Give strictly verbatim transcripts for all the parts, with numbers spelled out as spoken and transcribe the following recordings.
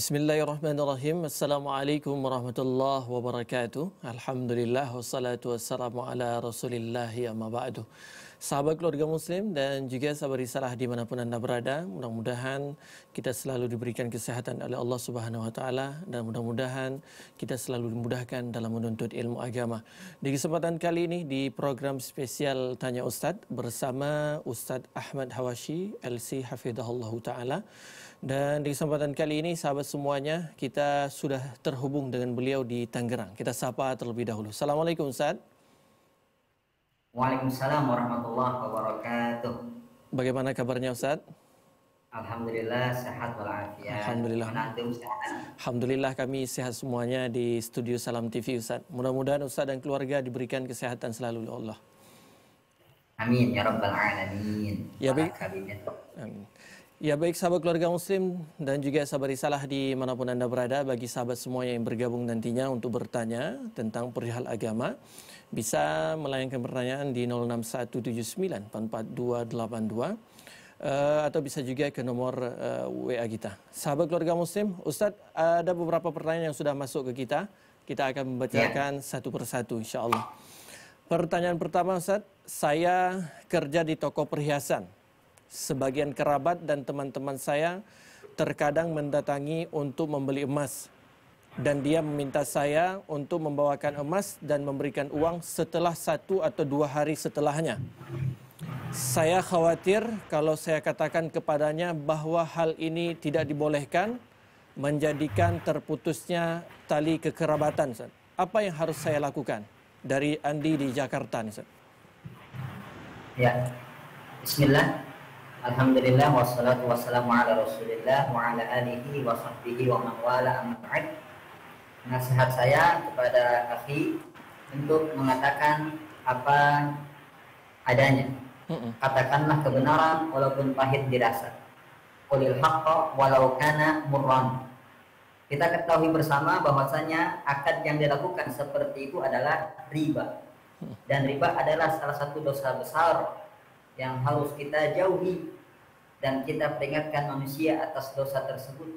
Bismillahirrahmanirrahim. Assalamualaikum warahmatullahi wabarakatuh. Alhamdulillah wassalatu wassalamu ala rasulillahi amma ba'du. Sahabat keluarga muslim dan juga sahabat risalah dimanapun anda berada, mudah-mudahan kita selalu diberikan kesehatan oleh Allah subhanahu wa ta'ala, dan mudah-mudahan kita selalu dimudahkan dalam menuntut ilmu agama. Di kesempatan kali ini di program spesial Tanya Ustaz bersama Ustaz Ahmad Hawashi L C hafidhahullahu ta'ala. Dan di kesempatan kali ini sahabat semuanya, kita sudah terhubung dengan beliau di Tangerang. Kita sapa terlebih dahulu. Assalamualaikum Ustaz. Waalaikumsalam warahmatullahi wabarakatuh. Bagaimana kabarnya Ustaz? Alhamdulillah sehat walafiat. Alhamdulillah. Alhamdulillah kami sehat semuanya di studio Salam T V Ustaz. Mudah-mudahan Ustaz dan keluarga diberikan kesehatan selalu oleh Allah. Amin ya rabbal alamin. Ya baik. Amin. Ya baik sahabat keluarga muslim dan juga sahabat risalah dimanapun anda berada, bagi sahabat semua yang bergabung nantinya untuk bertanya tentang perihal agama, bisa melayangkan pertanyaan di nol enam satu tujuh sembilan empat empat dua delapan dua uh, atau bisa juga ke nomor uh, W A kita. Sahabat keluarga muslim, Ustadz, ada beberapa pertanyaan yang sudah masuk ke kita. Kita akan membacakan ya. satu persatu insya Allah. Pertanyaan pertama Ustadz, saya kerja di toko perhiasan. Sebagian kerabat dan teman-teman saya terkadang mendatangi untuk membeli emas. Dan dia meminta saya untuk membawakan emas dan memberikan uang setelah satu atau dua hari setelahnya. Saya khawatir kalau saya katakan kepadanya bahwa hal ini tidak dibolehkan, menjadikan terputusnya tali kekerabatan. Apa yang harus saya lakukan? Dari Andi di Jakarta. Ya, bismillah. Alhamdulillah wassalatu wassalamu ala rasulillah wa ala alihi wa sahbihi wa man wala amma ba'd. Nasihat saya kepada akhi untuk mengatakan apa adanya. Katakanlah kebenaran walaupun pahit dirasa. Qulil haqqa walau kana murran. Kita ketahui bersama bahwasanya akad yang dilakukan seperti itu adalah riba. Dan riba adalah salah satu dosa besar yang harus kita jauhi, dan kita peringatkan manusia atas dosa tersebut,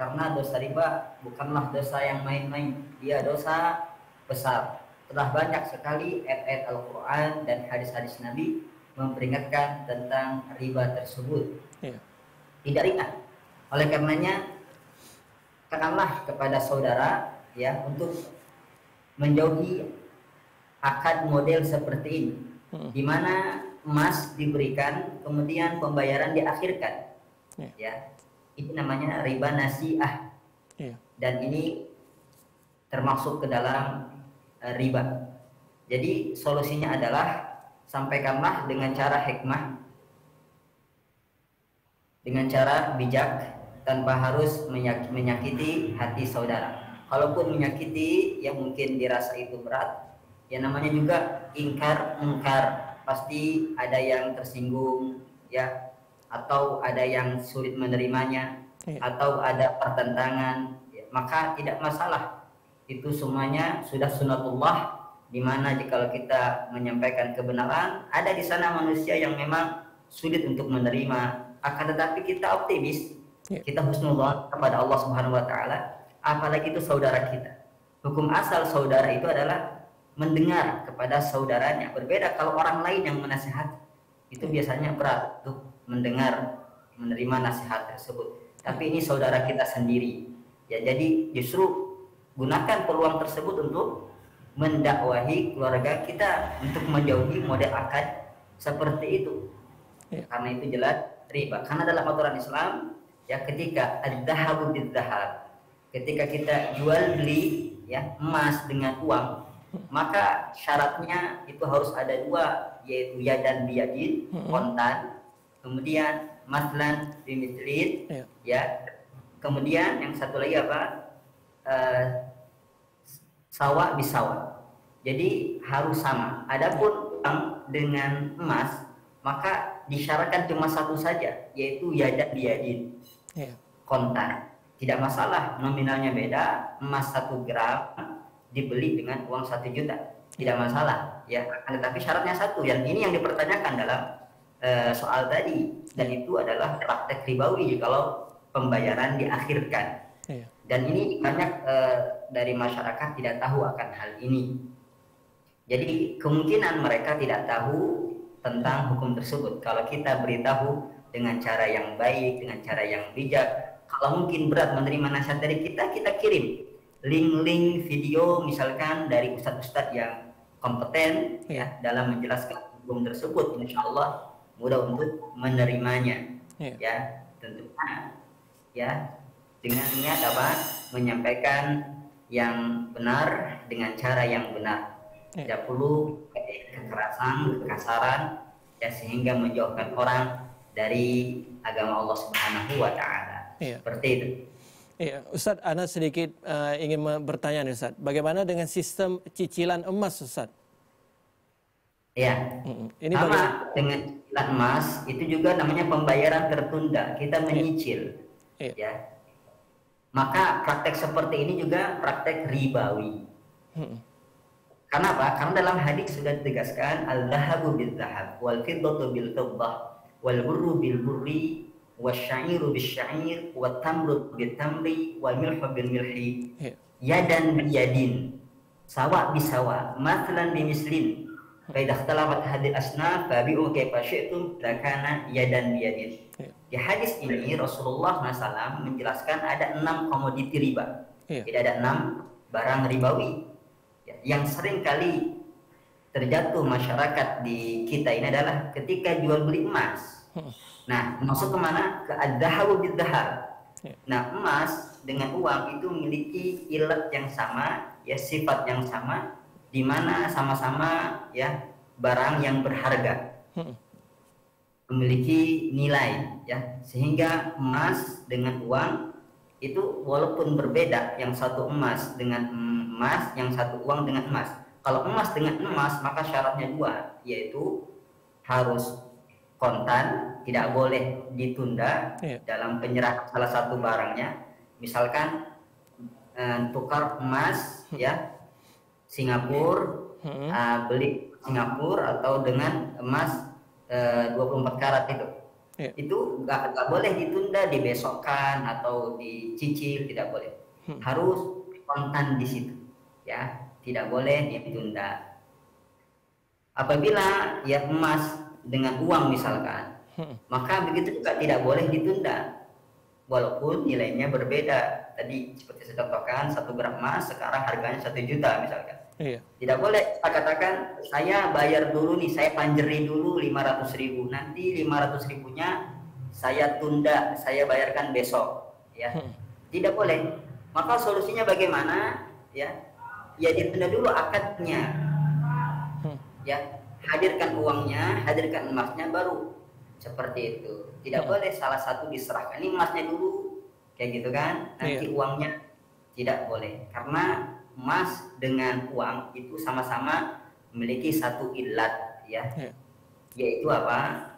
karena dosa riba bukanlah dosa yang main-main, dia dosa besar. Telah banyak sekali ayat-ayat Al-Quran dan hadis-hadis Nabi memperingatkan tentang riba tersebut. Ya. Tidak ringan. Oleh karenanya, katakanlah kepada saudara ya untuk menjauhi akad model seperti ini, hmm. di mana emas diberikan kemudian pembayaran diakhirkan, yeah. ya itu namanya riba nasi'ah, yeah. dan ini termasuk ke dalam uh, riba. Jadi solusinya adalah sampaikanlah dengan cara hikmah, dengan cara bijak, tanpa harus menyak menyakiti hati saudara. Kalaupun menyakiti yang mungkin dirasa itu berat, ya namanya juga ingkar mungkar, pasti ada yang tersinggung ya, atau ada yang sulit menerimanya, iya. atau ada pertentangan ya, maka tidak masalah, itu semuanya sudah sunatullah, dimana jika kita menyampaikan kebenaran ada di sana manusia yang memang sulit untuk menerima, akan tetapi kita optimis, iya. kita husnuzan kepada Allah Subhanahu wa taala, apalagi itu saudara kita. Hukum asal saudara itu adalah mendengar kepada saudaranya. Berbeda kalau orang lain yang menasihati, itu biasanya berat untuk mendengar, menerima nasihat tersebut. Tapi ini saudara kita sendiri ya, jadi justru gunakan peluang tersebut untuk mendakwahi keluarga kita untuk menjauhi model akad seperti itu ya. Karena itu jelas riba, karena dalam aturan Islam ya, ketika ad-dhahabu bid-dhahab, ketika kita jual beli ya emas dengan uang, maka syaratnya itu harus ada dua, yaitu ya dan biyadin, kontan, kemudian maslan bimislin ya. ya kemudian yang satu lagi apa, uh, sawa bisawa, jadi harus sama. Adapun uang dengan emas maka disyaratkan cuma satu saja, yaitu ya dan biyadin, ya. kontan, tidak masalah nominalnya beda, emas satu gram dibeli dengan uang satu juta tidak masalah ya, tetapi syaratnya satu, yang ini yang dipertanyakan dalam uh, soal tadi, dan itu adalah praktek ribawi kalau pembayaran diakhirkan. Iya. Dan ini banyak eh, dari masyarakat tidak tahu akan hal ini. Jadi kemungkinan mereka tidak tahu tentang hukum tersebut. Kalau kita beritahu dengan cara yang baik, dengan cara yang bijak, kalau mungkin berat menerima nasihat dari kita, kita kirim link-link video misalkan dari ustadz-ustadz yang kompeten ya, dalam menjelaskan hukum tersebut. Insya Allah mudah untuk menerimanya ya, ya tentunya ya dengan niat apa menyampaikan yang benar dengan cara yang benar. Tidak perlu kekerasan, kekasaran, ya, sehingga menjauhkan orang dari agama Allah Subhanahu wa Ta'ala. Iya. Seperti itu. Iya. Ustadz, Ana sedikit uh, ingin bertanya nih Ustadz, bagaimana dengan sistem cicilan emas Ustadz? Ya, mm-hmm. Ini sama bagaimana? Dengan cicilan emas, itu juga namanya pembayaran tertunda, kita menyicil. Iya. Ya. Maka praktek seperti ini juga praktek ribawi. Mm-hmm. Kenapa? Karena dalam hadis sudah ditegaskan al-dhahabu bil-dhahab wal-fiddatu bil-fiddah wal-burru bil-burri wasyairu bisyair wat-tamru bit-tamri wal-milhu bil-milhi yadan biyadin sawa bisawa mathalan bimislin fa idza ikhtalamat hadhihi al-asnaf fabi'u kayfa syi'tum lakana yadan biyadin. Di hadis ini Rasulullah shallallahu alaihi wasallam menjelaskan ada enam komoditi riba. Jadi ada enam barang ribawi yang sering kali terjatuh masyarakat di kita ini adalah ketika jual beli emas. Nah, maksud kemana? Ke ad-dhahabu bid-dhahab. Nah, emas dengan uang itu memiliki ilat yang sama, ya sifat yang sama, di mana sama-sama ya barang yang berharga, memiliki nilai, ya sehingga emas dengan uang itu walaupun berbeda, yang satu emas dengan emas, yang satu uang dengan emas. Kalau emas dengan emas maka syaratnya dua, yaitu harus kontan, tidak boleh ditunda iya. dalam penyerahan salah satu barangnya. Misalkan eh, tukar emas ya Singapura, hmm. eh, beli Singapura atau dengan emas eh, dua puluh empat karat itu. Yeah. Itu gak, gak boleh ditunda, dibesokkan atau dicicil, tidak boleh. Hmm. Harus kontan di situ, ya, tidak boleh ditunda. Apabila ya emas dengan uang misalkan, hmm. maka begitu juga tidak boleh ditunda, walaupun nilainya berbeda. Tadi seperti saya contohkan satu gram emas sekarang harganya satu juta misalkan. Iya. Tidak boleh kita katakan saya bayar dulu nih, saya panjeri dulu lima ratus ribu, nanti lima ratus ribunya saya tunda, saya bayarkan besok ya. Hmm. Tidak boleh. Maka solusinya bagaimana? Ya, ya ditunda dulu akadnya. Hmm. Ya, hadirkan uangnya, hadirkan emasnya baru. Seperti itu. Tidak hmm. boleh salah satu diserahkan. Ini emasnya dulu. Kayak gitu kan? Nanti iya. uangnya tidak boleh. Karena emas dengan uang itu sama-sama memiliki satu ilat ya, yeah. yaitu apa?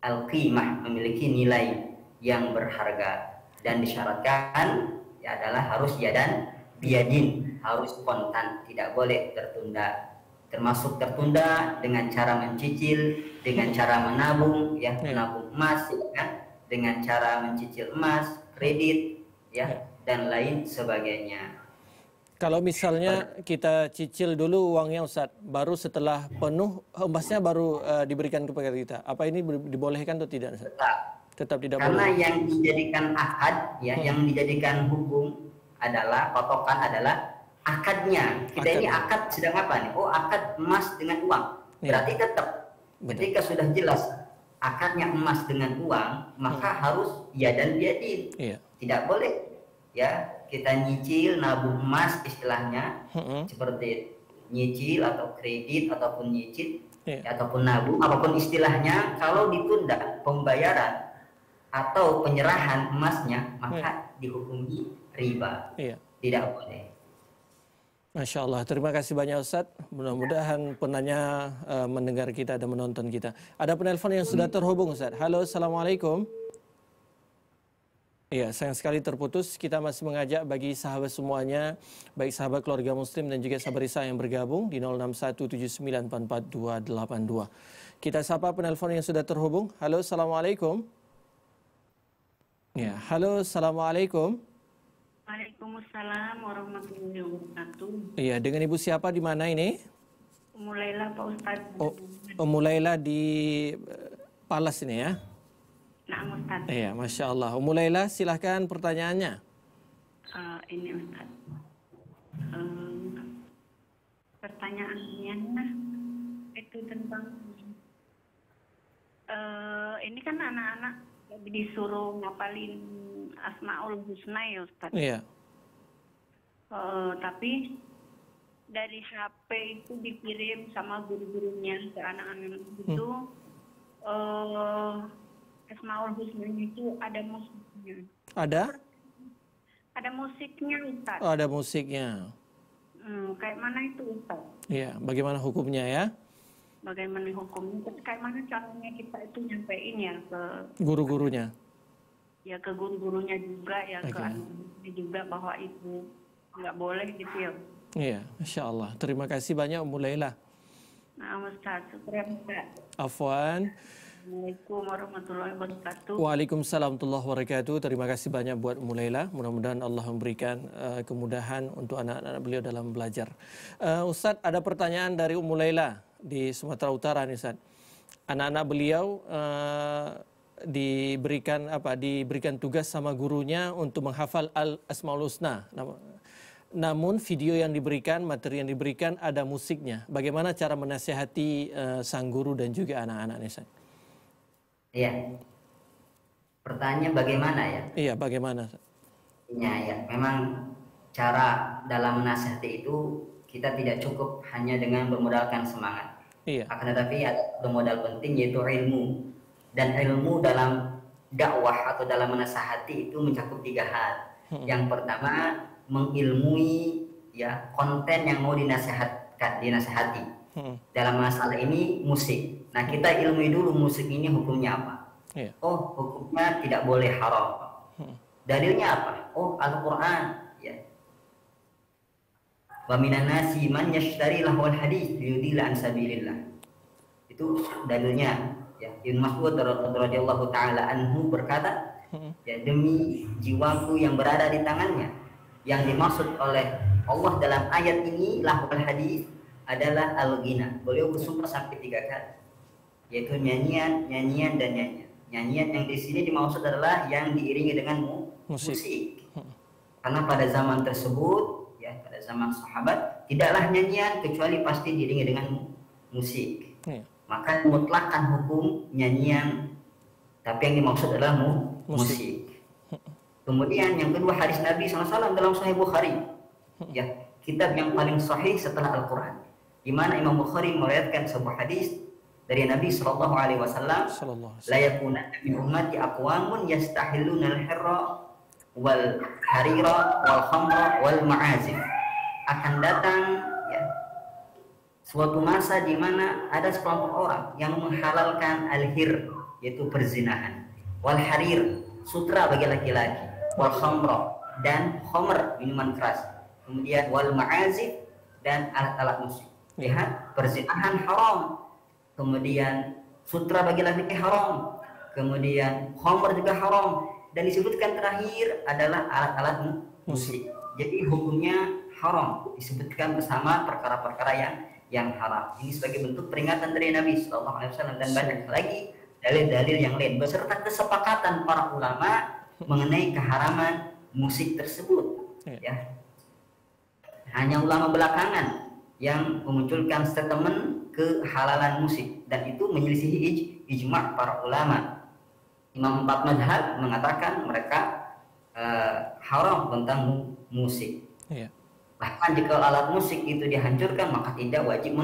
Al-qimah, memiliki nilai yang berharga dan disyaratkan ya adalah harus yadan biyadin, harus kontan, tidak boleh tertunda. Termasuk tertunda dengan cara mencicil, dengan cara menabung ya, yeah. menabung emas ya, dengan cara mencicil emas, kredit ya, yeah. dan lain sebagainya. Kalau misalnya kita cicil dulu uangnya Ustadz, baru setelah penuh emasnya baru uh, diberikan kepada kita. Apa ini dibolehkan atau tidak Ustadz? Tetap. Tetap tidak boleh. Karena yang dijadikan akad, ya, hmm. yang dijadikan hukum adalah, patokan adalah akadnya. Kita akad. Ini akad sedang apa nih? Oh, akad emas dengan uang. Berarti ya. Tetap. Ketika sudah jelas akadnya emas dengan uang, maka hmm. harus ya dan biadin. Ya. Tidak boleh. Ya, kita nyicil, nabung emas istilahnya, hmm. seperti nyicil atau kredit ataupun nyicil yeah. ya, ataupun nabung, apapun istilahnya, kalau ditunda pembayaran atau penyerahan emasnya maka yeah. dihukumi riba, yeah. tidak boleh. Masya Allah, terima kasih banyak Ustadz. Mudah-mudahan penanya uh, mendengar kita dan menonton kita. Ada penelpon yang sudah terhubung Ustadz. Halo, assalamualaikum. Ya, sayang sekali terputus. Kita masih mengajak bagi sahabat semuanya, baik sahabat keluarga muslim dan juga sahabat Risa yang bergabung di nol enam satu tujuh sembilan empat empat dua delapan dua. Kita sapa penelpon yang sudah terhubung. Halo, assalamualaikum. Ya, halo, assalamualaikum. Waalaikumsalam warahmatullahi wabarakatuh. Iya, dengan ibu siapa di mana ini? Mulailah Pak Ustadz. Oh, mulailah di Palas ini ya? Nah, Ustadz. Iya, masya Allah. Mulailah, silahkan pertanyaannya. Uh, ini Ustadz. Uh, pertanyaannya nah itu tentang uh, ini kan anak-anak disuruh ngapalin Asmaul Husna ya Ustaz. Iya. Uh, tapi dari H P itu dikirim sama guru-gurunya ke anak-anak itu hmm. uh, Asmaul Husna itu ada musiknya. Ada? Ada musiknya Ustaz. Oh, ada musiknya. Hmm, kayak mana itu Ustaz? Iya, bagaimana hukumnya ya? Bagaimana hukumnya? Kayak mana caranya kita itu nyampein ya ke guru-gurunya? Ya ke guru-gurunya juga ya, okay. Ke anak-anak juga bahwa itu nggak boleh gitu ya. Iya, Masya Allah. Terima kasih banyak Ummu Laila. Nah, Ustaz, syukran Ustaz. Afwan. Assalamualaikum warahmatullahi wabarakatuh. Waalaikumsalam warahmatullahi wabarakatuh. Terima kasih banyak buat Ummu Laila. Mudah-mudahan Allah memberikan uh, kemudahan untuk anak-anak beliau dalam belajar. Uh, Ustaz, ada pertanyaan dari Ummu Laila di Sumatera Utara nih Ustaz. Anak-anak beliau uh, diberikan apa diberikan tugas sama gurunya untuk menghafal Al-Asmaul Husna. Namun video yang diberikan, materi yang diberikan ada musiknya. Bagaimana cara menasihati uh, sang guru dan juga anak-anak nih Ustaz? Iya. Pertanyaan bagaimana ya? Iya, bagaimana? Iya, ya. Memang cara dalam menasihati itu kita tidak cukup hanya dengan bermodalkan semangat. Iya. Akan tetapi ada modal penting yaitu ilmu. Dan ilmu dalam dakwah atau dalam menasihati itu mencakup tiga hal. Hmm. Yang pertama mengilmui ya konten yang mau dinasihatkan, dinasihati. Hmm. Dalam masalah ini musik. Nah, kita ilmui dulu musik ini hukumnya apa? Yeah. Oh, hukumnya tidak boleh haram. Hmm. Dalilnya apa? Oh, Al-Qur'an ya. Wa minan nasi man yashtari lahwal hadits liyudilla an sabilillah. Itu dalilnya. Ya, Ibnu Mas'ud radhiyallahu taala anhu berkata, ya, demi jiwaku yang berada di tangannya. Yang dimaksud oleh Allah dalam ayat ini lahul hadis adalah al-ghina. Beliau bersumpah sampai tiga kali, yaitu nyanyian, nyanyian dan nyanyian. Nyanyian yang di sini dimaksud adalah yang diiringi dengan musik. musik. Karena pada zaman tersebut, ya, pada zaman sahabat, tidaklah nyanyian kecuali pasti diiringi dengan musik. Ya. Maka mutlakkan hukum nyanyian, tapi yang dimaksud adalah mu, musik. Kemudian yang kedua hadis Nabi shallallahu alaihi wasallam dalam Sahih Bukhari, ya, kitab yang paling sahih setelah Al-Quran, di mana Imam Bukhari meriwayatkan sebuah hadis dari Nabi shallallahu alaihi wasallam, la yakuna min ummati aqwamun yastahilluna al-hirra wal harira wal khamra wal ma'azif. Akan datang suatu masa di mana ada sekelompok orang yang menghalalkan al-hir, yaitu perzinahan, wal harir, sutra bagi laki-laki, wal khamra dan khamr, minuman keras, kemudian wal ma'azif dan alat-alat musik. Lihat, perzinahan haram, kemudian sutra bagi laki-laki haram, kemudian khamr juga haram, dan disebutkan terakhir adalah alat-alat musik. Jadi hukumnya haram, disebutkan bersama perkara-perkara yang yang haram. Ini sebagai bentuk peringatan dari Nabi Shallallahu Alaihi Wasallam dan banyak lagi dalil-dalil yang lain beserta kesepakatan para ulama mengenai keharaman musik tersebut. Ya, hanya ulama belakangan yang memunculkan statement kehalalan musik dan itu menyelisihi ij, ijma' para ulama. Imam empat madhab mengatakan mereka uh, haram tentang musik. Ya. Bahkan jika alat musik itu dihancurkan maka tidak wajib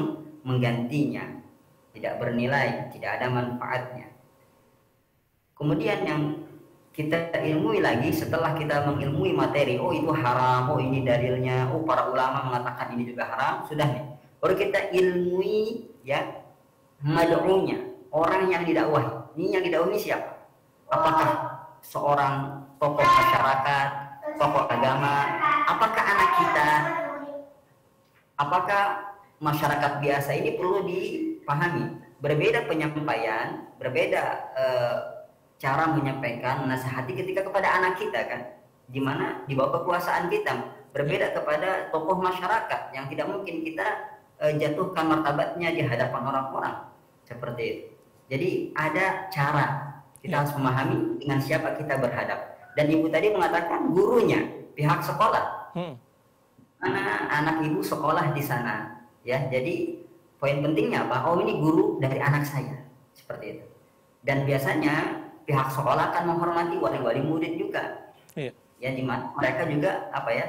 menggantinya, tidak bernilai, tidak ada manfaatnya. Kemudian yang kita ilmui lagi setelah kita mengilmui materi, oh itu haram, oh ini dalilnya, oh para ulama mengatakan ini juga haram, sudah nih. Baru kita ilmui ya mad'unya, orang yang didakwahi. Ini yang didakwahi siapa? Apakah seorang tokoh masyarakat, tokoh agama? Apakah anak kita, apakah masyarakat biasa? Ini perlu dipahami. Berbeda penyampaian, berbeda e, cara menyampaikan, menasihati ketika kepada anak kita kan. di mana di bawah kekuasaan kita, berbeda kepada tokoh masyarakat yang tidak mungkin kita e, jatuhkan martabatnya di hadapan orang-orang seperti itu. Jadi ada cara, kita harus memahami dengan siapa kita berhadap. Dan ibu tadi mengatakan gurunya, pihak sekolah, anak anak ibu sekolah di sana, ya. Jadi poin pentingnya apa? Oh, ini guru dari anak saya, seperti itu. Dan biasanya pihak sekolah akan menghormati wali-wali murid juga. Iya. Ya, di mana mereka juga apa ya,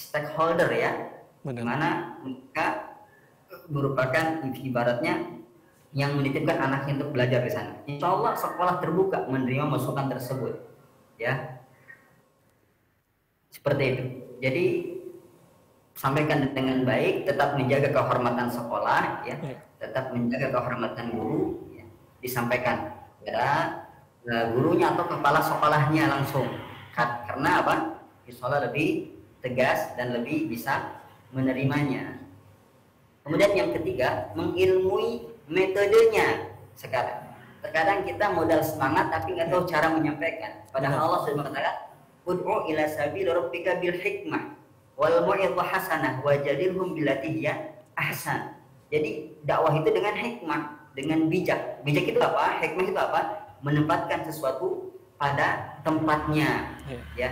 stakeholder ya, di mana mereka merupakan ibaratnya yang menitipkan anaknya untuk belajar di sana. Insya Allah sekolah terbuka menerima masukan tersebut, ya, seperti itu. Jadi sampaikan dengan baik, tetap menjaga kehormatan sekolah, ya, ya. Tetap menjaga kehormatan guru, ya. Disampaikan kepada ya, gurunya atau kepala sekolahnya langsung, karena apa? Sekolah lebih tegas dan lebih bisa menerimanya. Kemudian yang ketiga, mengilmui metodenya. Sekarang, terkadang kita modal semangat tapi nggak tahu cara menyampaikan. Padahal Allah sudah mengatakan, "Ud'u ila sabili rabbika bil hikmah." Wal mu'idhah hasanah wa jadilhum billati hiya ahsan. Jadi dakwah itu dengan hikmah, dengan bijak. Bijak itu apa? Hikmah itu apa? Menempatkan sesuatu pada tempatnya, ya.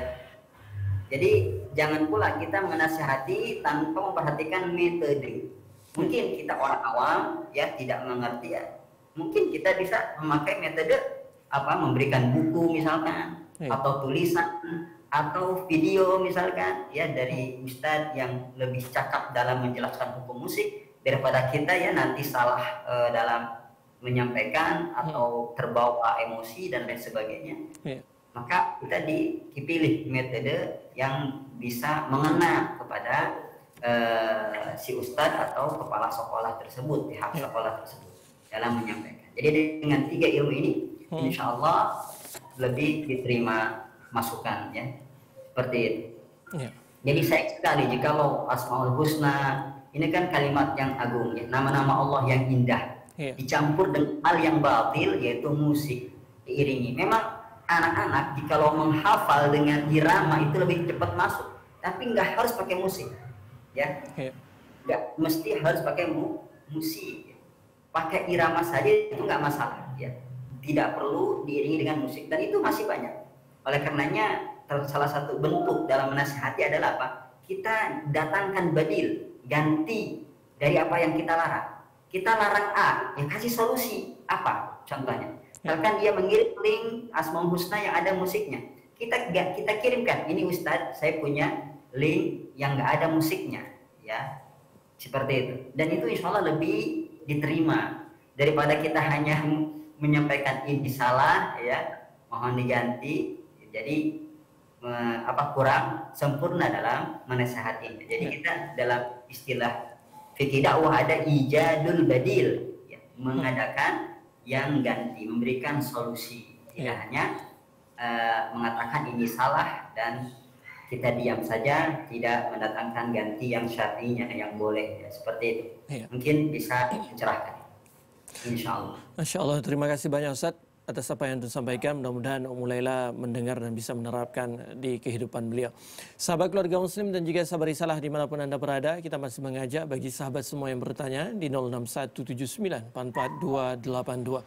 Jadi jangan pula kita menasihati tanpa memperhatikan metode. Mungkin kita orang awam, ya, tidak mengerti, ya. Mungkin kita bisa memakai metode apa? Memberikan buku misalkan, atau tulisan, atau video misalkan, ya, dari ustadz yang lebih cakap dalam menjelaskan hukum musik daripada kita, ya, nanti salah e, dalam menyampaikan atau terbawa emosi dan lain sebagainya, ya. Maka kita dipilih metode yang bisa mengena kepada e, si ustadz atau kepala sekolah tersebut, pihak sekolah tersebut dalam menyampaikan. Jadi dengan tiga ilmu ini, insya Allah lebih diterima masukan, ya. Seperti itu. Ya. Jadi sayang sekali jikalau Asmaul Husna ini kan kalimat yang agung, ya, nama-nama Allah yang indah, ya, dicampur dengan hal yang batil, yaitu musik diiringi. Memang anak-anak jikalau menghafal dengan irama itu lebih cepat masuk, tapi nggak harus pakai musik, ya, ya. Nggak mesti harus pakai mu musik, ya. Pakai irama saja itu nggak masalah, ya. Tidak perlu diiringi dengan musik, dan itu masih banyak. Oleh karenanya salah satu bentuk dalam menasihati adalah apa? Kita datangkan badil, ganti dari apa yang kita larang. Kita larang A, yang kasih solusi apa? Contohnya, misalkan dia mengirim link Asmaul Husna yang ada musiknya. Kita kita kirimkan, ini Ustadz, saya punya link yang nggak ada musiknya, ya, seperti itu. Dan itu insya Allah lebih diterima daripada kita hanya menyampaikan ini salah, ya, mohon diganti. Jadi apa, kurang sempurna dalam menasihati. Jadi kita dalam istilah fikih dakwah ada ijadul badil, ya, mengadakan yang ganti, memberikan solusi, tidak ya. hanya uh, mengatakan ini salah dan kita diam saja, tidak mendatangkan ganti yang syar'inya yang boleh, ya, seperti itu, ya. Mungkin bisa mencerahkan, insya Allah. Masya Allah, terima kasih banyak Ustaz atas apa yang disampaikan. Mudah-mudahan Ummu Laila mendengar dan bisa menerapkan di kehidupan beliau. Sahabat Keluarga Muslim dan juga sahabat Risalah dimanapun Anda berada, kita masih mengajak bagi sahabat semua yang bertanya di nol enam satu tujuh sembilan empat empat dua delapan dua.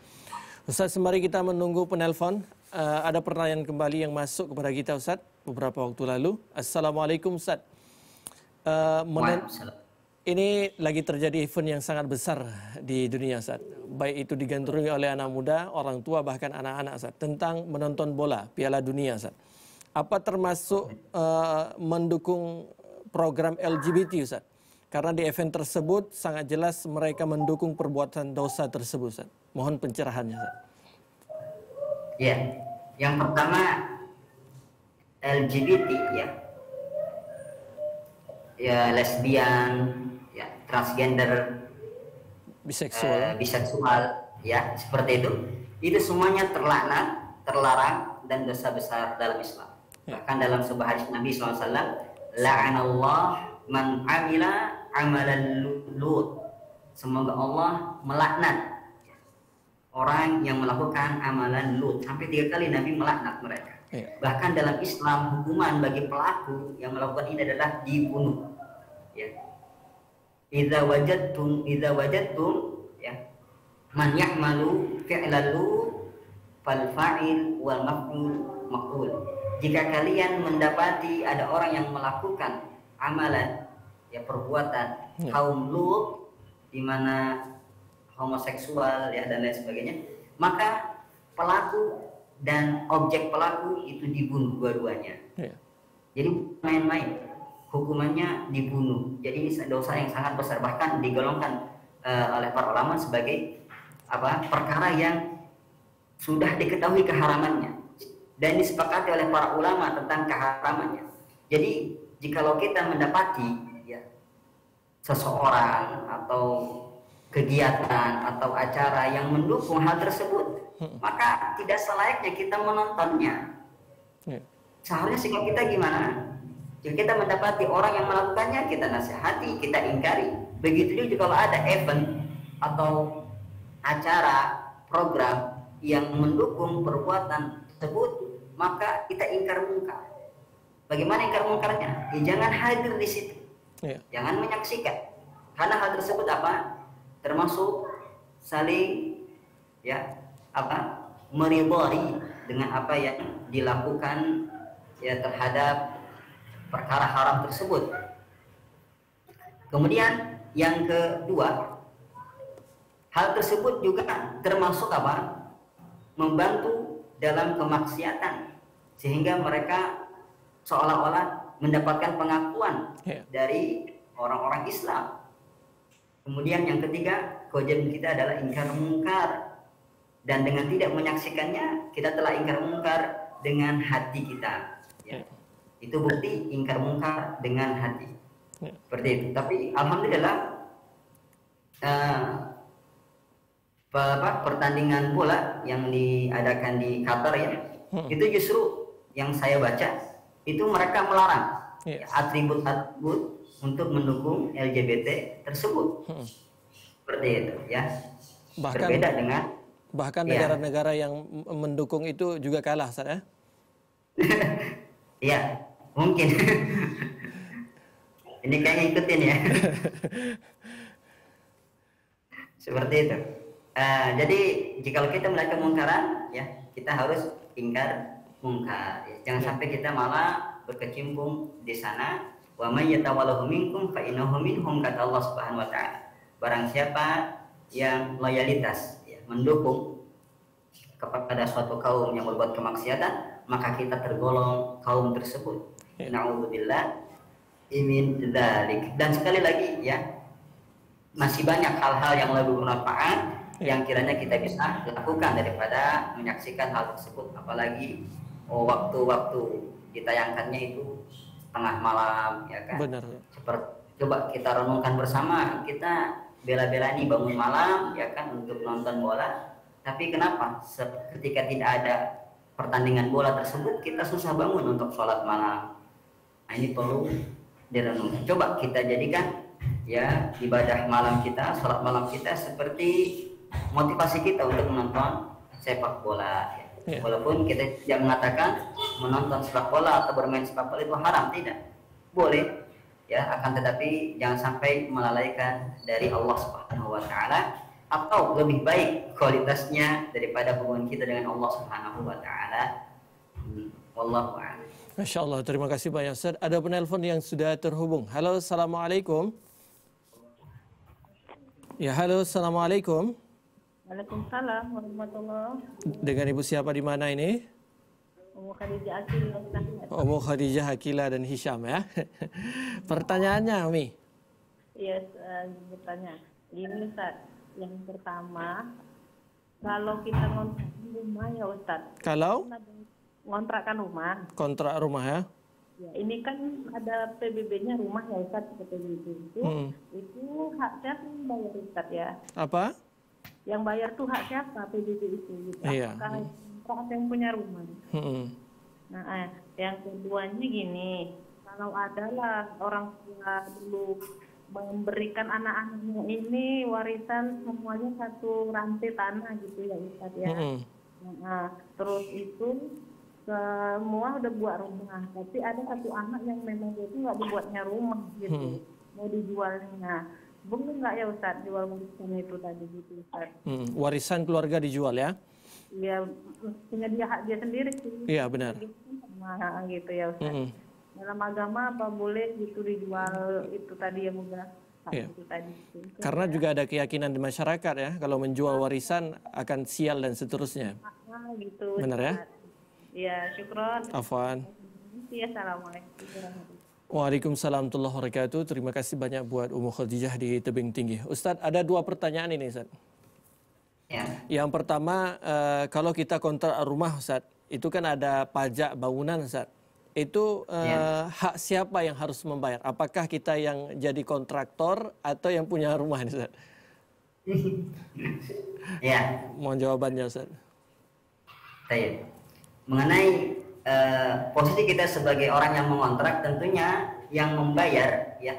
Ustaz, sembari kita menunggu penelpon, uh, ada pertanyaan kembali yang masuk kepada kita Ustaz beberapa waktu lalu. Assalamualaikum Ustaz. uh, Ini lagi terjadi event yang sangat besar di dunia Ustaz. Baik itu digandrungi oleh anak muda, orang tua, bahkan anak-anak Ustaz. Tentang menonton bola, Piala Dunia Ustaz. Apa termasuk uh, mendukung program L G B T Ustaz? Karena di event tersebut sangat jelas mereka mendukung perbuatan dosa tersebut Ustaz. Mohon pencerahannya Ustaz. Ya, yang pertama L G B T, ya. Ya, lesbian, ya, transgender, biseksual, eh, biseksual, ya, seperti itu. Itu semuanya terlaknat, terlarang, dan dosa besar dalam Islam. Ya. Bahkan dalam sebuah hadis Nabi shallallahu alaihi wasallam, la'anallah man amila amalan lut. Semoga Allah melaknat orang yang melakukan amalan lut. Sampai tiga kali Nabi melaknat mereka. Ya. Bahkan dalam Islam hukuman bagi pelaku yang melakukan ini adalah dibunuh. Ya. Idza wajadtum idza wajadtum ya man ya'malu fi'lalu fal fa'il wal maf'ul maqul. Jika kalian mendapati ada orang yang melakukan amalan ya perbuatan ya. Kaum Lut di mana homoseksual ya dan lain sebagainya, maka pelaku dan objek pelaku itu dibunuh dua-duanya. Ya. Jadi main-main hukumannya dibunuh. Jadi ini dosa yang sangat besar, bahkan digolongkan uh, oleh para ulama sebagai apa perkara yang sudah diketahui keharamannya dan disepakati oleh para ulama tentang keharamannya. Jadi jikalau kita mendapati ya, seseorang atau kegiatan atau acara yang mendukung hal tersebut, hmm. maka tidak selayaknya kita menontonnya. Hmm. Seharusnya sikap kita gimana? Jika kita mendapati orang yang melakukannya, kita nasihati, kita ingkari. Begitu juga kalau ada event atau acara program yang mendukung perbuatan tersebut, maka kita ingkar mungkar. Bagaimana ingkar mungkarnya? Ya, jangan hadir di situ, yeah. jangan menyaksikan, karena hal tersebut apa? Termasuk saling ya apa meridhoi dengan apa yang dilakukan ya terhadap perkara haram tersebut. Kemudian yang kedua, hal tersebut juga termasuk apa? Membantu dalam kemaksiatan, sehingga mereka seolah-olah mendapatkan pengakuan yeah. dari orang-orang Islam. Kemudian yang ketiga, kewajiban kita adalah ingkar mungkar, dan dengan tidak menyaksikannya kita telah ingkar mungkar dengan hati kita. Ya. Yeah. Itu berarti ingkar mungkar dengan hati. Yeah. Seperti itu. Tapi alhamdulillah uh, apa, pertandingan bola yang diadakan di Qatar ya, hmm. itu justru yang saya baca. Itu mereka melarang atribut-atribut yes. untuk mendukung L G B T tersebut. Hmm. Seperti itu ya. Bahkan berbeda dengan bahkan negara-negara ya. Yang mendukung itu juga kalah Ustaz ya. Iya, mungkin. Ini kayaknya ikutin ya. Seperti itu. Uh, jadi jika kita melakukan mungkaran ya, kita harus ingkar mungkar. Jangan sampai kita malah berkecimpung di sana. Wa may yatawallahu minkum fa innahu minhum, kata Allah Subhanahu wa taala. Barang siapa yang loyalitas ya, mendukung kepada suatu kaum yang berbuat kemaksiatan, maka kita tergolong kaum tersebut. Na'udzubillah min dzalik. Dan sekali lagi ya, masih banyak hal-hal yang lebih bermanfaat yang kiranya kita bisa lakukan daripada menyaksikan hal tersebut, apalagi waktu-waktu ditayangkannya itu tengah malam, ya kan? Benar. Seperti, coba kita renungkan bersama, kita bela-belani bangun malam, ya kan, untuk nonton bola. Tapi kenapa? Ketika tidak ada pertandingan bola tersebut, kita susah bangun untuk sholat malam. Nah, ini perlu direnungkan. Coba kita jadikan ya ibadah malam kita, sholat malam kita seperti motivasi kita untuk menonton sepak bola. Ya. Ya. Walaupun kita tidak mengatakan menonton sepak bola atau bermain sepak bola itu haram, tidak, boleh ya, akan tetapi jangan sampai melalaikan dari Allah Subhanahu wa taala, atau lebih baik kualitasnya daripada hubungan kita dengan Allah Subhanahu wa taala. Wallahu a'lam. Masya Allah, terima kasih banyak Ustaz. Ada penelpon yang sudah terhubung. Halo, assalamualaikum. Ya, halo, assalamualaikum. Waalaikumsalam warahmatullahi wabarakatuh. Dengan ibu siapa di mana ini? Umu Khadijah Akilah. Umu Khadijah Akilah dan Hisham ya. Pertanyaannya, Umi. Yes, uh, bertanya. Ini Ustaz, yang pertama, kalau kita ngontrak rumah ya Ustaz. Kalau? Ngontrakkan rumah. Kontrak rumah ya. Ya, ini kan ada P B B-nya rumah ya Ustaz, P B B itu. Hmm. Itu haknya bayar Ustaz ya. Apa? Yang bayar tuh hak siapa P B B itu? Gitu. Iya. Apakah orang yang punya rumah? Hmm. Nah, eh, yang keduanya gini, kalau adalah orang tua dulu memberikan anak-anaknya ini warisan semuanya satu rantai tanah gitu ya Ustaz ya. Hmm. Nah, terus itu semua udah buat rumah, tapi ada satu anak yang memang dia itu nggak dibuatnya rumah gitu, hmm. mau dijualnya. Bener nggak ya Ustadz jual warisan itu tadi gitu Ustadz? Hmm. Warisan keluarga dijual ya? Iya, punya dia hak dia sendiri sih. Iya benar. Nah, gitu ya Ustadz. Hmm. Dalam agama apa boleh gitu dijual itu tadi yang udah ya. Itu tadi. Itu karena ya. Juga ada keyakinan di masyarakat ya, kalau menjual warisan akan sial dan seterusnya. Nah, gitu. Benar ya? Ya, syukron. Afwan. Ya, assalamualaikum. Waalaikumsalam warahmatullahi wabarakatuh. Terima kasih banyak buat Ummu Khadijah di Tebing Tinggi. Ustadz, ada dua pertanyaan ini, Ustadz. Ya. Yang pertama, kalau kita kontrak rumah, Ustadz, itu kan ada pajak bangunan, Ustadz. Itu ya. Hak siapa yang harus membayar? Apakah kita yang jadi kontraktor atau yang punya rumah, Ustadz? Ya. Mohon jawabannya, Ustadz. Baik. Mengenai uh, posisi kita sebagai orang yang mengontrak, tentunya yang membayar ya.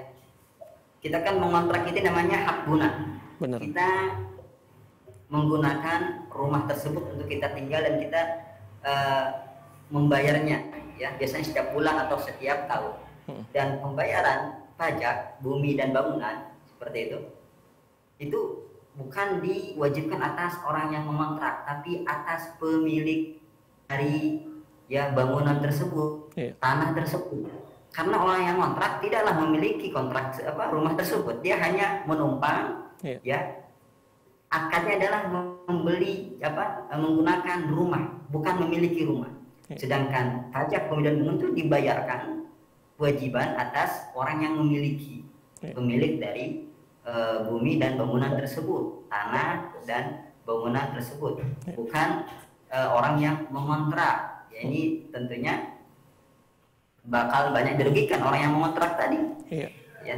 Kita kan mengontrak itu namanya hak guna. Benar. Kita menggunakan rumah tersebut untuk kita tinggal dan kita uh, membayarnya ya, biasanya setiap bulan atau setiap tahun. Hmm. Dan pembayaran pajak bumi dan bangunan seperti itu itu bukan diwajibkan atas orang yang mengontrak, tapi atas pemilik dari ya bangunan tersebut, yeah. tanah tersebut. Karena orang yang kontrak tidaklah memiliki kontrak apa rumah tersebut, dia hanya menumpang, yeah. ya. Akadnya adalah membeli apa menggunakan rumah, bukan memiliki rumah. Yeah. Sedangkan pajak bumi dan bangunan itu dibayarkan kewajiban atas orang yang memiliki, yeah. pemilik dari uh, bumi dan bangunan tersebut, tanah dan bangunan tersebut, yeah. bukan orang yang mengontrak. Ya ini tentunya bakal banyak dirugikan orang yang mengontrak tadi. Iya. Ya.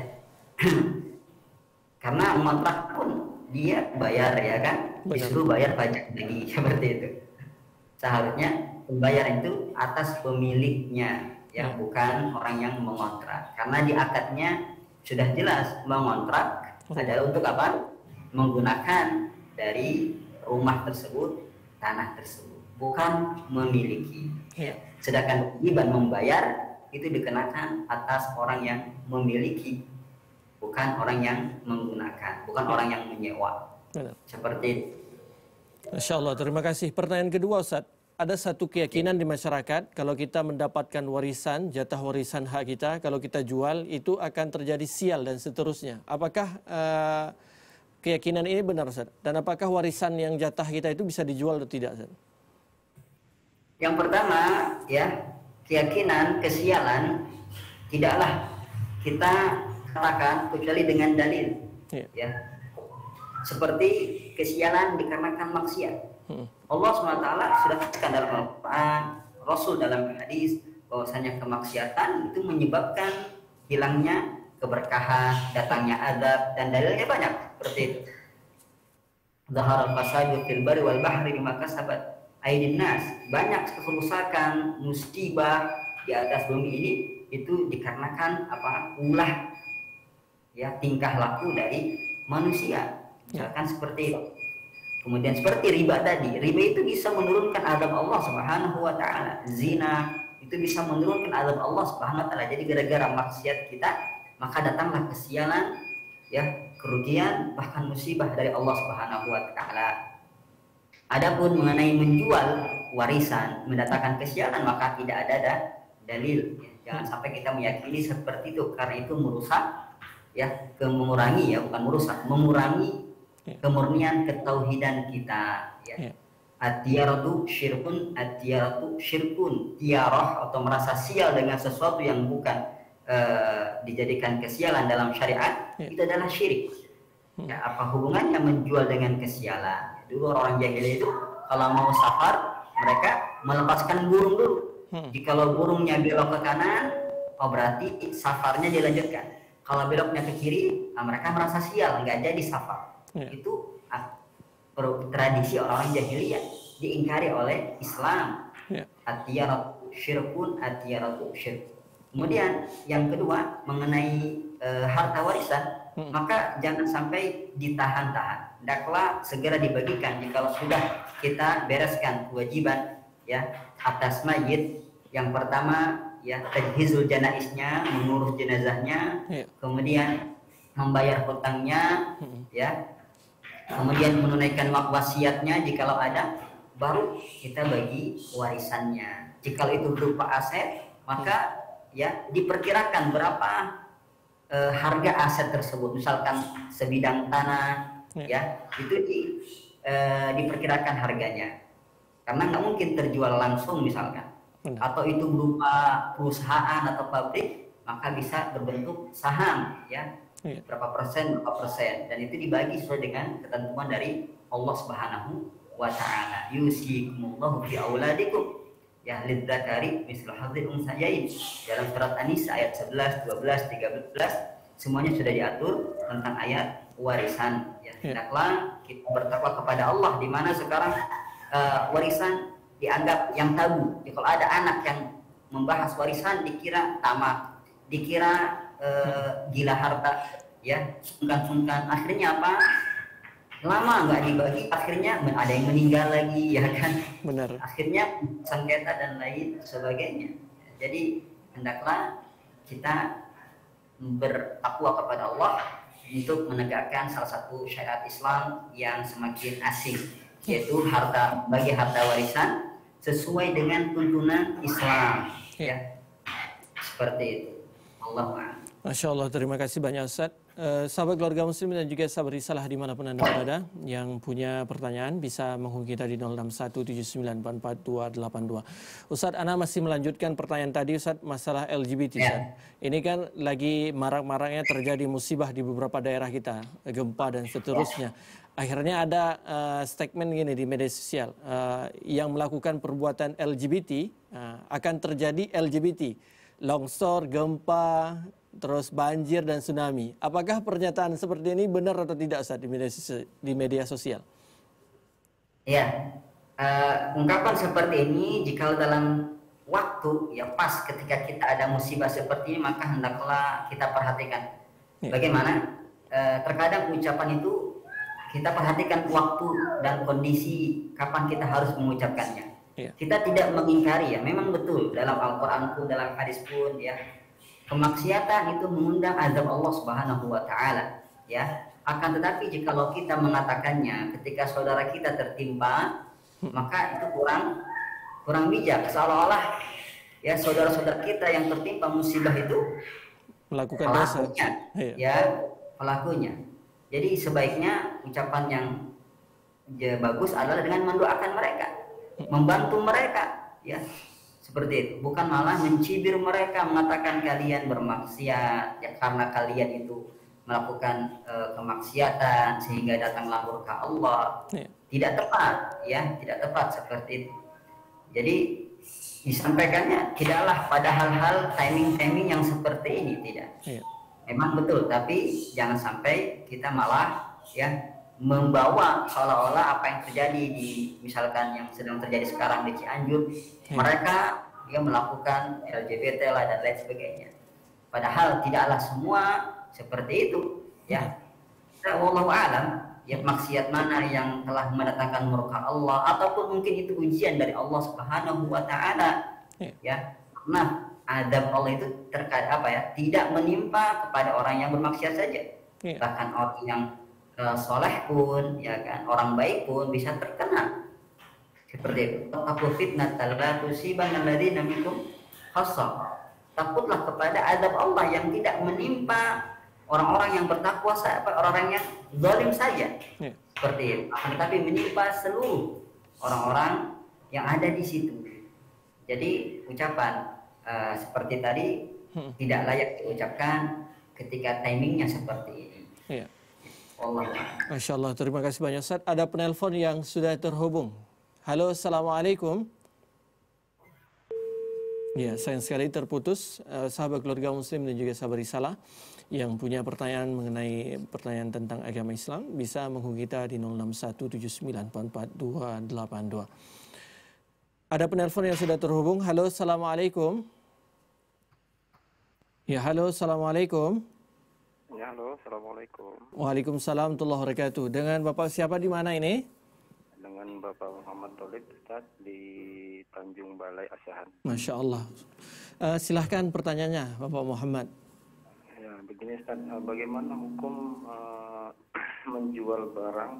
Karena mengontrak pun dia bayar ya kan, disuruh bayar pajak lagi seperti itu. Seharusnya pembayar itu atas pemiliknya, yang bukan orang yang mengontrak. Karena di akadnya sudah jelas mengontrak adalah untuk apa? Menggunakan dari rumah tersebut, tanah tersebut, bukan memiliki. Yeah. Sedangkan kewajiban membayar itu dikenakan atas orang yang memiliki, bukan orang yang menggunakan, bukan orang yang menyewa. Benar. Seperti itu. Masya Allah, terima kasih. Pertanyaan kedua, Ustaz. Ada satu keyakinan di masyarakat, kalau kita mendapatkan warisan, jatah warisan hak kita, kalau kita jual, itu akan terjadi sial dan seterusnya. Apakah uh, keyakinan ini benar, Ustaz? Dan apakah warisan yang jatah kita itu bisa dijual atau tidak, Ustaz? Yang pertama, ya, keyakinan kesialan tidaklah kita kalahkan kecuali dengan dalil. Ya. Ya. Seperti kesialan dikarenakan maksiat. Hmm. Allah subhanahu wa taala sudah katakan dalam Al-Quran, Rasul dalam hadis, bahwasanya kemaksiatan itu menyebabkan hilangnya keberkahan, datangnya azab, dan dalilnya banyak. Seperti itu. Zaharul fasadu fil barri wal bahri bima kasabat aydin nas. Banyak kerusakan, musibah di atas bumi ini itu dikarenakan apa? Ulah ya, tingkah laku dari manusia. Misalkan ya. Seperti itu. Kemudian seperti riba tadi, riba itu bisa menurunkan azab Allah Subhanahu wa taala. Zina itu bisa menurunkan azab Allah Subhanahu wa taala. Jadi gara-gara maksiat kita, maka datanglah kesialan ya, kerugian bahkan musibah dari Allah Subhanahu wa taala. Adapun mengenai menjual warisan mendatangkan kesialan, maka tidak ada da dalil. Jangan sampai kita meyakini seperti itu, karena itu merusak ya, mengurangi ya, bukan merusak, mengurangi kemurnian ketauhidan kita ya. At-tiyaratu syirkun, at-tiyaratu syirkun, tiarah atau merasa sial dengan sesuatu yang bukan Uh, dijadikan kesialan dalam syariat, yeah. itu adalah syirik. Ya, apa hubungannya menjual dengan kesialan? Dulu orang jahiliyah itu kalau mau safar mereka melepaskan burung dulu. Hmm. Jika burungnya belok ke kanan, oh berarti safarnya dilanjutkan. Kalau beloknya ke kiri, nah mereka merasa sial, nggak jadi safar. Yeah. Itu ah, tradisi orang-orang jahiliyah diingkari oleh Islam. Yeah. At-tiyarat syirkun, at-tiyarat syirkun. Kemudian yang kedua mengenai e, harta warisan, hmm. maka jangan sampai ditahan-tahan. Daklah segera dibagikan jika sudah kita bereskan kewajiban ya atas mayit. Yang pertama ya tajhizul janaisnya, mengurus jenazahnya, ya. Kemudian membayar hutangnya, ya. Kemudian menunaikan wasiatnya jikalau ada, baru kita bagi warisannya. Jikalau itu berupa aset, maka ya diperkirakan berapa e, harga aset tersebut. Misalkan sebidang tanah, ya, ya itu di, e, diperkirakan harganya. Karena nggak mungkin terjual langsung misalkan. Atau itu berupa perusahaan atau pabrik, maka bisa berbentuk saham, ya, berapa persen, berapa persen, dan itu dibagi sesuai dengan ketentuan dari Allah Subhanahu wa Ta'ala. Yusikumullahu fi auladikum ya lidzakari mislu hadzil unsayain, dalam surat An-Nisa ayat sebelas, dua belas, tiga belas semuanya sudah diatur tentang ayat warisan, ya. Hendaklah kita bertakwa kepada Allah, di mana sekarang uh, warisan dianggap yang tabu. Jadi, kalau ada anak yang membahas warisan dikira tamak, dikira e, gila harta, ya, sungkan-sungkan. Akhirnya apa? Lama nggak dibagi, akhirnya ada yang meninggal lagi, ya kan? Benar. Akhirnya sengketa dan lain sebagainya. Jadi hendaklah kita bertakwa kepada Allah untuk menegakkan salah satu syariat Islam yang semakin asing, yaitu harta bagi harta warisan sesuai dengan tuntunan Islam, ya, ya. Seperti itu. Allah. Masya Allah, terima kasih banyak Ustaz. Eh, sahabat keluarga muslim dan juga sahabat risalah dimanapun Anda berada, yang punya pertanyaan bisa menghubungi kita di nol enam satu tujuh sembilan empat empat dua delapan dua. Ustaz, Ana masih melanjutkan pertanyaan tadi Ustaz, masalah L G B T, Ustaz. Ini kan lagi marak-maraknya terjadi musibah di beberapa daerah kita, gempa dan seterusnya. Akhirnya ada uh, statement gini di media sosial, uh, yang melakukan perbuatan L G B T uh, akan terjadi L G B T, longsor, gempa, terus banjir dan tsunami. Apakah pernyataan seperti ini benar atau tidak saat di media di media sosial? Ya, uh, ungkapan seperti ini jika dalam waktu ya pas ketika kita ada musibah seperti ini, maka hendaklah kita perhatikan ya. Bagaimana uh, terkadang ucapan itu kita perhatikan waktu dan kondisi kapan kita harus mengucapkannya. Yeah. Kita tidak mengingkari, ya, memang betul dalam Al-Quran pun, dalam hadis pun, ya, kemaksiatan itu mengundang azab Allah Subhanahu wa Ta'ala, ya. Akan tetapi jikalau kita mengatakannya ketika saudara kita tertimpa, maka itu kurang kurang bijak, seolah-olah ya saudara-saudara kita yang tertimpa musibah itu melakukan dosa, ya, ya pelakunya. Jadi sebaiknya ucapan yang bagus adalah dengan mendoakan mereka, membantu mereka, ya seperti itu. Bukan malah mencibir mereka, mengatakan kalian bermaksiat, ya karena kalian itu melakukan uh, kemaksiatan sehingga datanglah murka Allah. Ya. Tidak tepat, ya tidak tepat seperti itu. Jadi disampaikannya tidaklah pada hal-hal timing-timing yang seperti ini, tidak. Ya. Memang betul, tapi jangan sampai kita malah ya membawa seolah-olah apa yang terjadi di misalkan yang sedang terjadi sekarang di Cianjur, hmm. mereka dia ya, melakukan L G B T lah dan lain sebagainya. Padahal tidaklah semua seperti itu, ya. Kita wallahu alam, ya maksiat mana yang telah mendatangkan murka Allah, ataupun mungkin itu ujian dari Allah Subhanahu wa Ta'ala, hmm. ya. Nah, adab Allah itu terkait apa ya? Tidak menimpa kepada orang yang bermaksiat saja, yeah. Bahkan orang yang uh, soleh pun, ya kan, orang baik pun bisa terkena. Seperti itu. Takut fitnah talatusiban alladzi namikum khassa. Takutlah kepada adab Allah yang tidak menimpa orang-orang yang bertakwa, orang-orang yang zalim saja, yeah. Seperti itu. Tetapi menimpa seluruh orang-orang yang ada di situ. Jadi ucapan Uh, seperti tadi hmm. tidak layak diucapkan ketika timingnya seperti ini. Iya. Allah. Masya Allah, terima kasih banyak Ustaz. Ada penelpon yang sudah terhubung. Halo, assalamualaikum. Ya, sayang sekali terputus. Uh, sahabat keluarga muslim dan juga sahabat risalah yang punya pertanyaan mengenai pertanyaan tentang agama Islam bisa menghubungi kita di nol enam satu tujuh sembilan empat empat dua delapan dua. Ada penelpon yang sudah terhubung. Halo, assalamualaikum. Ya, halo, assalamualaikum. Ya, halo, assalamualaikum. Waalaikumsalam warahmatullahi wabarakatuh. Dengan Bapak siapa di mana ini? Dengan dengan Bapak Muhammad Tholib, Ustaz, di Tanjung Balai Asahan. Masya Allah. Uh, silahkan pertanyaannya, Bapak Muhammad. Ya, begini Ustaz, bagaimana hukum uh, menjual barang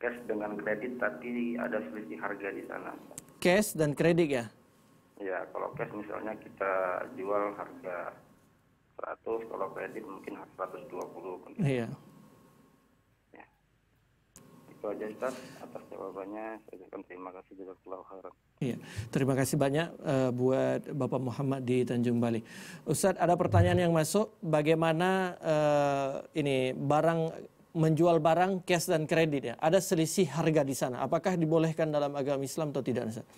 cash dengan kredit tapi ada selisih harga di sana? Cash dan kredit ya? Ya, kalau cash misalnya kita jual harga seratus, kalau kredit mungkin seratus dua puluh. Iya. Itu aja Ustaz, atas jawabannya saya ucapkan terima kasih jazakallahu khairan. Iya, terima kasih banyak uh, buat Bapak Muhammad di Tanjung Balai. Ustaz, ada pertanyaan yang masuk, bagaimana uh, ini barang menjual barang cash dan kredit ya? Ada selisih harga di sana. Apakah dibolehkan dalam agama Islam atau tidak, Ustaz?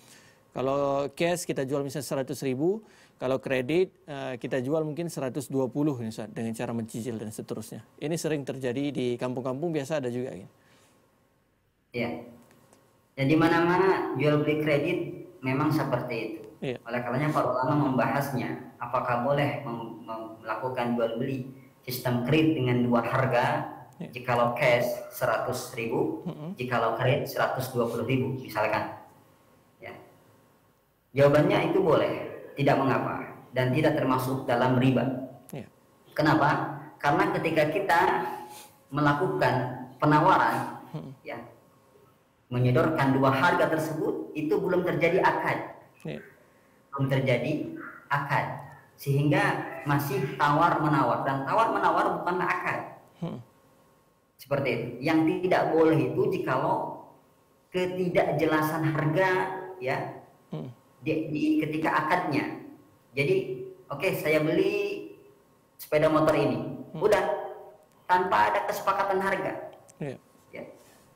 Kalau cash kita jual misalnya seratus ribu, kalau kredit uh, kita jual mungkin seratus dua puluh Ustaz, dengan cara mencicil dan seterusnya. Ini sering terjadi di kampung-kampung biasa ada juga ya. Ya, dan di mana-mana jual beli kredit memang seperti itu. Ya. Oleh karenanya para ulama membahasnya, apakah boleh melakukan jual beli sistem kredit dengan dua harga? Ya. Jikalau cash seratus ribu, mm -hmm. jikalau kredit seratus dua puluh ribu misalkan. Ya. Jawabannya itu boleh, tidak mengapa dan tidak termasuk dalam riba. Ya. Kenapa? Karena ketika kita melakukan penawaran, mm -hmm. ya. menyodorkan dua harga tersebut, itu belum terjadi akad, yeah. belum terjadi akad, sehingga masih tawar menawar, dan tawar menawar bukanlah akad. Hmm. Seperti itu. Yang tidak boleh itu jikalau ketidakjelasan harga, ya, hmm. di, di ketika akadnya. Jadi, oke, okay, saya beli sepeda motor ini, hmm. udah, tanpa ada kesepakatan harga. Yeah. Ya.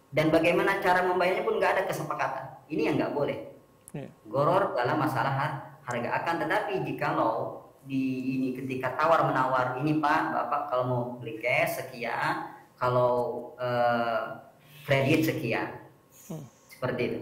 Dan bagaimana cara membayarnya pun nggak ada kesepakatan. Ini yang nggak boleh. Yeah. Goror dalam masalah harga. Akan tetapi jikalau di ini ketika tawar menawar, ini Pak, Bapak kalau mau beli cash sekian, kalau eh, kredit sekian, hmm. seperti itu.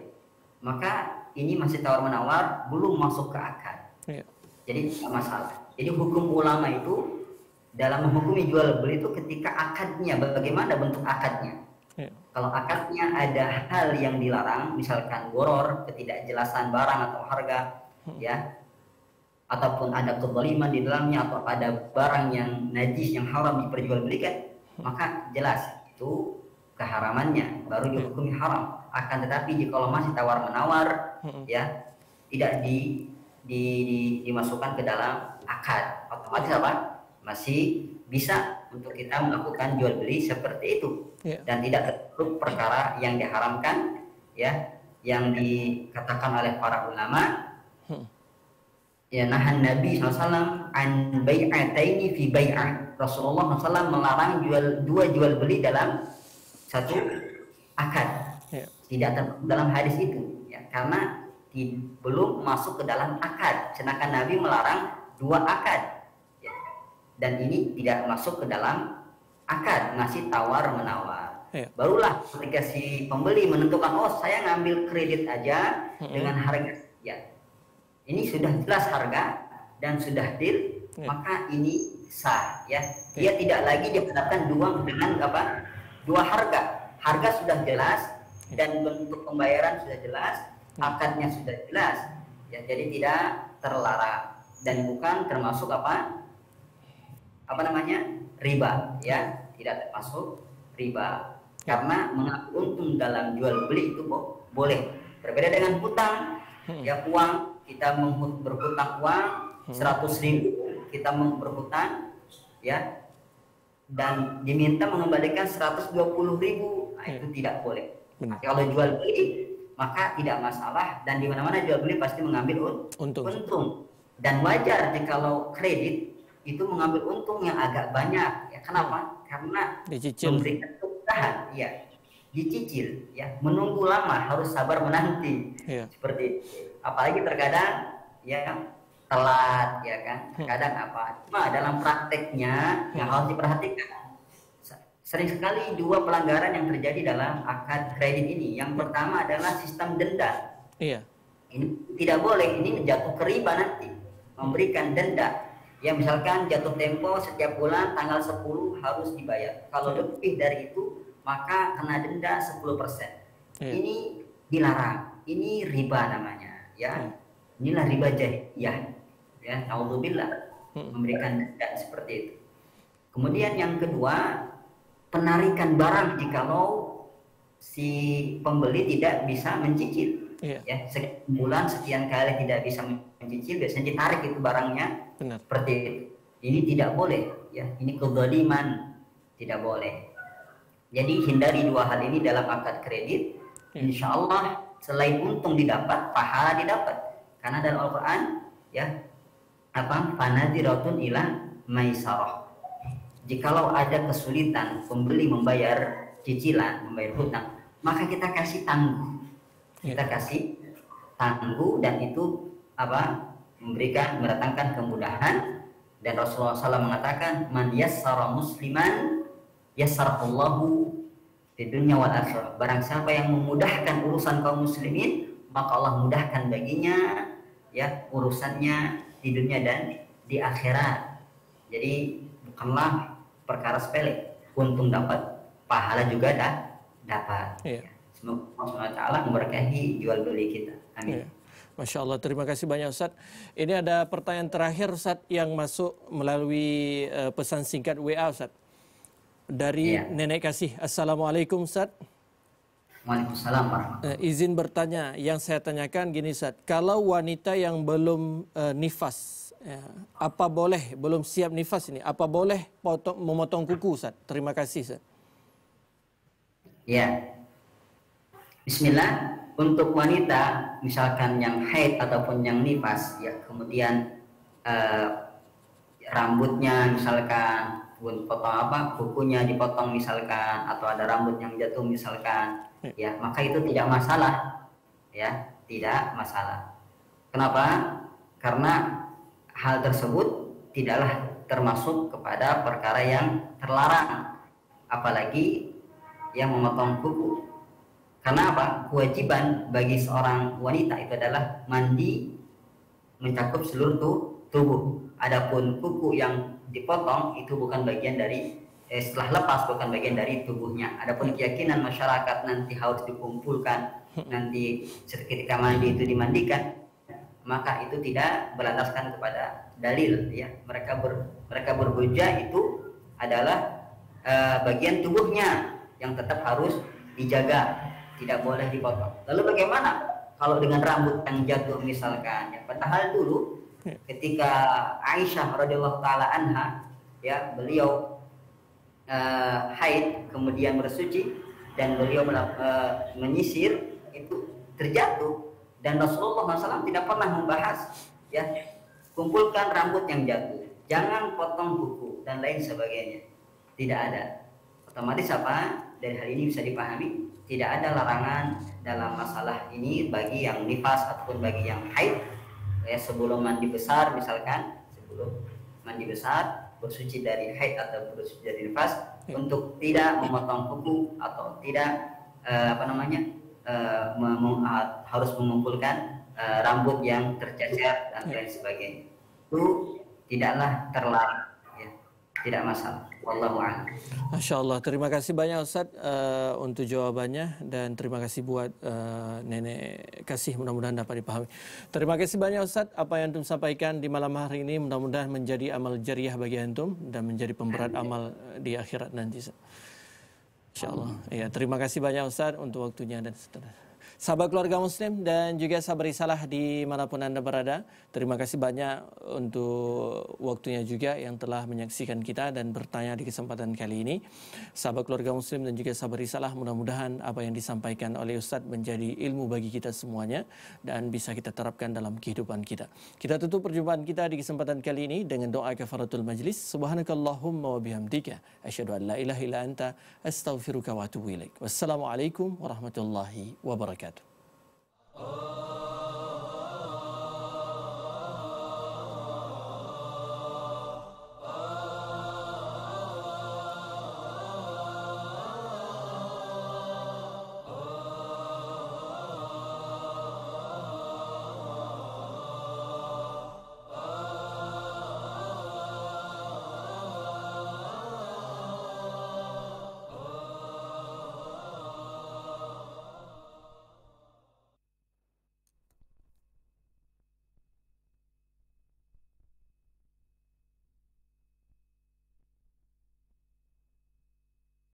Maka ini masih tawar menawar, belum masuk ke akad. Yeah. Jadi nggak masalah. Jadi hukum ulama itu dalam menghukumi jual beli itu ketika akadnya, bagaimana bentuk akadnya. Yeah. Kalau akadnya ada hal yang dilarang, misalkan goror, ketidakjelasan barang atau harga, hmm. ya, ataupun ada kezaliman di dalamnya atau ada barang yang najis, yang haram diperjualbelikan, hmm. maka jelas itu keharamannya, baru dihukumi haram. Akan tetapi jika masih tawar menawar, hmm. ya, tidak di, di, di, dimasukkan ke dalam akad, otomatis apa? Masih bisa untuk kita melakukan jual beli seperti itu. Yeah. Dan tidak tertutup perkara yang diharamkan, ya, yang dikatakan oleh para ulama, hmm. ya, nahan Nabi shallallahu alaihi wasallam an bai'ataini fi bai'ah. Rasulullah shallallahu alaihi wasallam melarang jual dua jual beli dalam satu akad. Yeah. Tidak tertutup dalam hadis itu, ya, karena di, belum masuk ke dalam akad. Sedangkan Nabi melarang dua akad, ya, dan ini tidak masuk ke dalam akad, masih tawar menawar. Iya. Barulah ketika si pembeli menentukan, oh saya ngambil kredit aja mm-hmm. dengan harga ya. Ini sudah jelas harga dan sudah deal, yeah. maka ini sah ya. Dia yeah. tidak lagi diperhadapkan dua dengan apa? Dua harga. Harga sudah jelas yeah. dan bentuk pembayaran sudah jelas, yeah. akadnya sudah jelas. Ya, jadi tidak terlarang dan bukan termasuk apa? Apa namanya? Riba, ya, tidak termasuk riba karena mengaku untung dalam jual beli itu bo boleh. Berbeda dengan hutang, ya, uang kita berhutang uang seratus ribu, kita berhutang ya dan diminta mengembalikan seratus dua puluh ribu, nah, itu tidak boleh. Kalau jual beli maka tidak masalah dan di mana-mana jual beli pasti mengambil untung. untung. Dan wajar jikalau kredit itu mengambil untung yang agak banyak ya, kenapa? Karena dicicil. Memberikan kemudahan ya, dicicil ya, menunggu lama, harus sabar menanti ya. Seperti itu. Apalagi terkadang ya kan telat ya kan, terkadang apa cuma dalam prakteknya ya. Yang harus diperhatikan sering sekali dua pelanggaran yang terjadi dalam akad kredit ini. Yang pertama adalah sistem denda ya. Ini tidak boleh, ini jatuh ke riba nanti, memberikan denda. Ya misalkan jatuh tempo setiap bulan tanggal sepuluh harus dibayar. Kalau lebih dari itu maka kena denda sepuluh persen. yeah. ini dilarang, ini riba namanya, ya. Inilah riba jahiliyah, ya, naudzubillah, memberikan zakat seperti itu. Kemudian yang kedua, penarikan barang jikalau si pembeli tidak bisa mencicil, yeah. ya, sebulan sekian kali tidak bisa mencicil, biasanya ditarik itu barangnya, benar. Seperti itu. Ini tidak boleh, ya, ini kezaliman, tidak boleh. Jadi hindari dua hal ini dalam akad kredit, yeah. insya Allah. Selain untung didapat, pahala didapat. Karena dalam Al-Quran, ya, apa? Fanadziratun ila maisarah. Jikalau ada kesulitan pembeli membayar cicilan, membayar hutang, maka kita kasih tangguh. Kita kasih tangguh, dan itu apa? Memberikan, mendatangkan kemudahan. Dan Rasulullah shallallahu alaihi wasallam mengatakan, man yassara musliman yassarallahu di dunia wal akhirah. Barang siapa yang memudahkan urusan kaum muslimin, maka Allah mudahkan baginya, ya, urusannya di dunia dan di akhirat. Jadi bukanlah perkara sepele. Untung dapat, pahala juga dah dapat. Iya. Semoga Allah Taala memberkahi jual beli kita. Amin. Iya. Masya Allah, terima kasih banyak Ustaz. Ini ada pertanyaan terakhir Ustaz yang masuk melalui uh, pesan singkat W A Ustaz. Dari ya. Nenek Kasih. Assalamualaikum Ustaz. Waalaikumsalam warahmatullahi wabarakatuh. Izin bertanya, yang saya tanyakan gini Ustaz, kalau wanita yang belum uh, nifas, ya, apa boleh, belum siap nifas ini, apa boleh potong, memotong kuku Ustaz? Terima kasih Ustaz. Ya, bismillah, untuk wanita misalkan yang haid ataupun yang nifas, ya, kemudian uh, rambutnya misalkan potong apa, kukunya dipotong misalkan, atau ada rambut yang jatuh misalkan, ya, maka itu tidak masalah, ya, tidak masalah. Kenapa? Karena hal tersebut tidaklah termasuk kepada perkara yang terlarang, apalagi yang memotong kuku. Karena apa? Kewajiban bagi seorang wanita itu adalah mandi, mencakup seluruh tubuh. Adapun kuku yang dipotong itu bukan bagian dari eh, setelah lepas bukan bagian dari tubuhnya. Adapun keyakinan masyarakat nanti harus dikumpulkan, nanti ketika mandi itu dimandikan, maka itu tidak berlandaskan kepada dalil, ya. Mereka ber, mereka berhujjah itu adalah eh, bagian tubuhnya yang tetap harus dijaga, tidak boleh dipotong. Lalu bagaimana kalau dengan rambut yang jatuh misalkan, ya, padahal dulu ketika Aisyah radhiyallahu taala anha, ya, beliau uh, haid kemudian bersuci dan beliau uh, menyisir, itu terjatuh, dan Rasulullah shallallahu alaihi wasallam tidak pernah membahas, ya, kumpulkan rambut yang jatuh, jangan potong kuku dan lain sebagainya, tidak ada. Otomatis apa, dari hal ini bisa dipahami tidak ada larangan dalam masalah ini bagi yang nifas ataupun bagi yang haid, ya, sebelum mandi besar misalkan, sebelum mandi besar, bersuci dari haid atau bersuci dari nifas, ya, untuk tidak memotong kuku atau tidak uh, apa namanya uh, mem uh, harus mengumpulkan uh, rambut yang tercecer dan lain sebagainya, itu tidaklah terlarang, ya, tidak masalah. Wallahu a'lam. Masya Allah, terima kasih banyak Ustaz uh, untuk jawabannya, dan terima kasih buat uh, Nenek Kasih, mudah-mudahan dapat dipahami. Terima kasih banyak Ustaz, apa yang Antum sampaikan di malam hari ini mudah-mudahan menjadi amal jariah bagi Antum dan menjadi pemberat amal di akhirat nanti. Insya Allah. Ya, terima kasih banyak Ustaz untuk waktunya dan seterusnya. Sahabat Keluarga Muslim dan juga sahabat Risalah dimanapun Anda berada, terima kasih banyak untuk waktunya juga yang telah menyaksikan kita dan bertanya di kesempatan kali ini. Sahabat Keluarga Muslim dan juga sahabat Risalah, mudah-mudahan apa yang disampaikan oleh Ustadz menjadi ilmu bagi kita semuanya dan bisa kita terapkan dalam kehidupan kita. Kita tutup perjumpaan kita di kesempatan kali ini dengan doa kafaratul majlis. Subhanakallahumma wa bihamdika asyhadu an la ilaha illa anta astaghfiruka wa atubu ilaik. Wassalamualaikum warahmatullahi wabarakatuh. Oh.